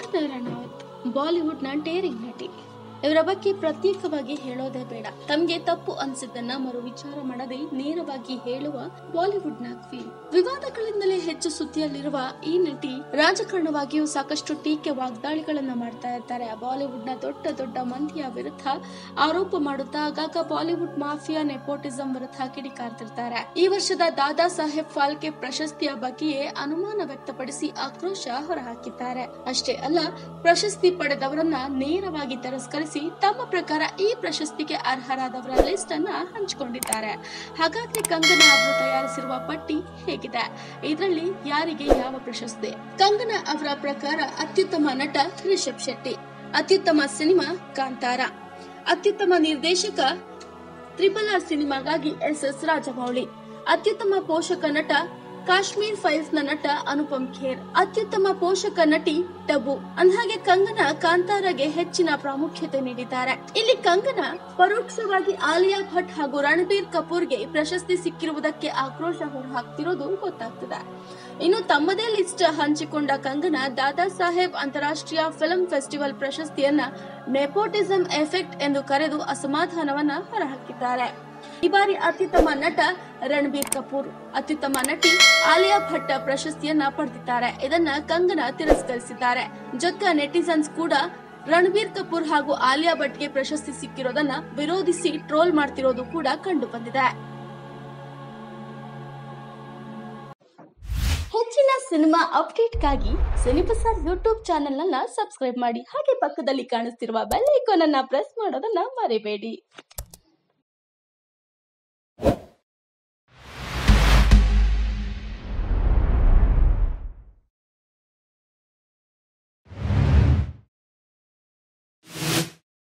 Kangana Ranaut Bollywood daring ನಟಿ ಇವರ ಬಗ್ಗೆ ಪ್ರತ್ಯೇಕವಾಗಿ ಹೇಳೋದೇ ಬೇಡ. ತಮಗೆ ತಪ್ಪು ಅನ್ಸಿದ್ದನ್ನ ಮರು ವಿಚಾರ ಮಾಡದೆ ನೇರವಾಗಿ ಹೇಳುವ ಬಾಲಿವುಡ್ ನ ಕ್ವೀನ್. ವಿವಾದಗಳಿಂದಲೇ ಹೆಚ್ಚು ಸುತ್ತಿಯಲ್ಲಿರುವ ಈ ನಟಿ ರಾಜಕಾರಣವಾಗಿಯೂ ಸಾಕಷ್ಟು ಟೀಕೆ ವಾಗ್ದಾಳಿಗಳನ್ನ ಮಾಡ್ತಾ ಇರ್ತಾರೆ. ಬಾಲಿವುಡ್ ನ ದೊಡ್ಡ ದೊಡ್ಡ ಮಂದಿಯ ವಿರುದ್ಧ ಆರೋಪ ಮಾಡುತ್ತಾ ಆಗಾಗ ಬಾಲಿವುಡ್ ಮಾಫಿಯಾ ನೆಪೋಟಿಸಂ ವಿರುದ್ಧ ಕಿಡಿಕಾರ್ತಿರ್ತಾರೆ. ಈ ವರ್ಷದ ದಾದಾ ಸಾಹೇಬ್ ಫಾಲ್ಕೆ ಪ್ರಶಸ್ತಿಯ ಬಗ್ಗೆಯೇ ಅನುಮಾನ ವ್ಯಕ್ತಪಡಿಸಿ ಆಕ್ರೋಶ ಹೊರಹಾಕಿದ್ದಾರೆ. ಅಷ್ಟೇ ಅಲ್ಲ, ಪ್ರಶಸ್ತಿ ಪಡೆದವರನ್ನ ನೇರವಾಗಿ ತಿರಸ್ಕರಿಸಿ ತಮ್ಮ ಪ್ರಕಾರ ಈ ಪ್ರಶಸ್ತಿಗೆ ಅರ್ಹರಾದವರ ಲಿಸ್ಟ್ ಅನ್ನ ಹಂಚಿಕೊಂಡಿದ್ದಾರೆ. ಹಾಗಾದ್ರೆ ಕಂಗನಾ ಅವರು ತಯಾರಿಸಿರುವ ಪಟ್ಟಿ ಹೇಗಿದೆ? ಇದರಲ್ಲಿ ಯಾರಿಗೆ ಯಾವ ಪ್ರಶಸ್ತಿ? ಕಂಗನಾ ಅವರ ಪ್ರಕಾರ ಅತ್ಯುತ್ತಮ ನಟ ಋಷಭ್ ಶೆಟ್ಟಿ, ಅತ್ಯುತ್ತಮ ಸಿನಿಮಾ ಕಾಂತಾರ, ಅತ್ಯುತ್ತಮ ನಿರ್ದೇಶಕ ತ್ರಿಪಲ್ ಆರ್ ಸಿನಿಮಾಗಾಗಿ SS ರಾಜಮೌಳಿ, ಅತ್ಯುತ್ತಮ ಪೋಷಕ ನಟ ಕಾಶ್ಮೀರ್ ಫೈಲ್ಸ್ ನ ನಟ ಅನುಪಮ್ ಖೇರ್, ಅತ್ಯುತ್ತಮ ಪೋಷಕ ನಟಿ ತಬ್ಬು. ಅಂದ್ಹಾಗೆ ಕಂಗನಾ ಕಾಂತಾರಗೆ ಹೆಚ್ಚಿನ ಪ್ರಾಮುಖ್ಯತೆ ನೀಡಿದ್ದಾರೆ. ಇಲ್ಲಿ ಕಂಗನಾ ಪರೋಕ್ಷವಾಗಿ ಆಲಿಯಾ ಭಟ್ ಹಾಗೂ ರಣಬೀರ್ ಕಪೂರ್ಗೆ ಪ್ರಶಸ್ತಿ ಸಿಕ್ಕಿರುವುದಕ್ಕೆ ಆಕ್ರೋಶ ಹೊರಹಾಕ್ತಿರೋದು ಗೊತ್ತಾಗ್ತದೆ. ಇನ್ನು ತಮ್ಮದೇ ಲಿಸ್ಟ್ ಹಂಚಿಕೊಂಡ ಕಂಗನಾ ದಾದಾ ಸಾಹೇಬ್ ಅಂತಾರಾಷ್ಟ್ರೀಯ ಫಿಲ್ಮ್ ಫೆಸ್ಟಿವಲ್ ಪ್ರಶಸ್ತಿಯನ್ನ ನೆಪೋಟಿಸಂ ಎಫೆಕ್ಟ್ ಎಂದು ಕರೆದು ಅಸಮಾಧಾನವನ್ನ ಹೊರಹಾಕಿದ್ದಾರೆ. ಈ ಬಾರಿ ಅತ್ಯುತ್ತಮ ನಟ ರಣಬೀರ್ ಕಪೂರ್, ಅತ್ಯುತ್ತಮ ನಟಿ ಆಲಿಯಾ ಭಟ್ಟ ಪ್ರಶಸ್ತಿಯನ್ನ ಪಡೆದಿದ್ದಾರೆ. ಇದನ್ನ ಕಂಗನಾ ತಿರಸ್ಕರಿಸಿದ್ದಾರೆ. ಜೊತೆಗೆ ನೆಟಿಸನ್ಸ್ ಕೂಡ ರಣಬೀರ್ ಕಪೂರ್ ಹಾಗೂ ಆಲಿಯಾ ಭಟ್ಗೆ ಪ್ರಶಸ್ತಿ ಸಿಕ್ಕಿರೋದನ್ನ ವಿರೋಧಿಸಿ ಟ್ರೋಲ್ ಮಾಡ್ತಿರೋದು ಕೂಡ ಕಂಡು ಬಂದಿದೆ. ಹೆಚ್ಚಿನ ಸಿನಿಮಾ ಅಪ್ಡೇಟ್ಗಾಗಿ ಸಿನಿ ಬಾಜಾರ್ ಯೂಟ್ಯೂಬ್ ಚಾನೆಲ್ ಅನ್ನ ಸಬ್ಸ್ಕ್ರೈಬ್ ಮಾಡಿ, ಹಾಗೆ ಪಕ್ಕದಲ್ಲಿ ಕಾಣಿಸ್ತಿರುವ ಬೆಲ್ ಐಕಾನ್ ಅನ್ನ ಪ್ರೆಸ್ ಮಾಡೋದನ್ನ ಮರಿಬೇಡಿ.